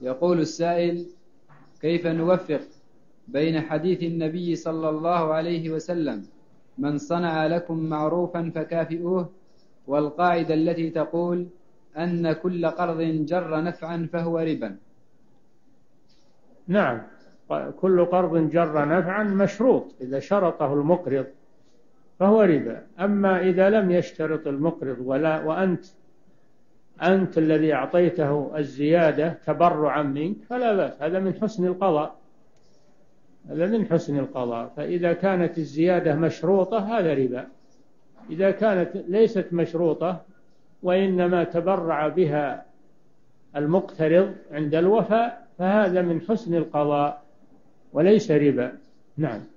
يقول السائل: كيف نوفق بين حديث النبي صلى الله عليه وسلم من صنع لكم معروفا فكافئوه، والقاعدة التي تقول أن كل قرض جر نفعا فهو ربا؟ نعم، كل قرض جر نفعا مشروط، إذا شرطه المقرض فهو ربا. أما إذا لم يشترط المقرض وأنت الذي أعطيته الزيادة تبرعا منك فلا بأس، هذا من حسن القضاء، هذا من حسن القضاء. فإذا كانت الزيادة مشروطة هذا ربا، إذا كانت ليست مشروطة وإنما تبرع بها المقترض عند الوفاء فهذا من حسن القضاء وليس ربا. نعم.